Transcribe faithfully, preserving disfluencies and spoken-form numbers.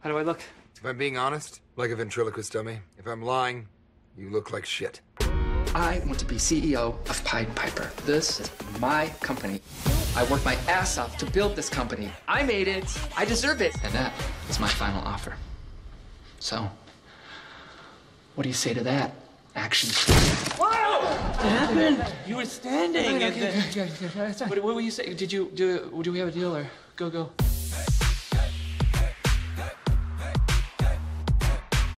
How do I look? If I'm being honest, like a ventriloquist dummy. If I'm lying, you look like shit. I want to be C E O of Pied Piper. This is my company. I worked my ass off to build this company. I made it. I deserve it. And that is my final offer. So, what do you say to that? Action. Whoa! What happened? You were standing. Okay, okay, okay, okay, okay. What, what were you saying? Did you do? Do we have a deal or go go?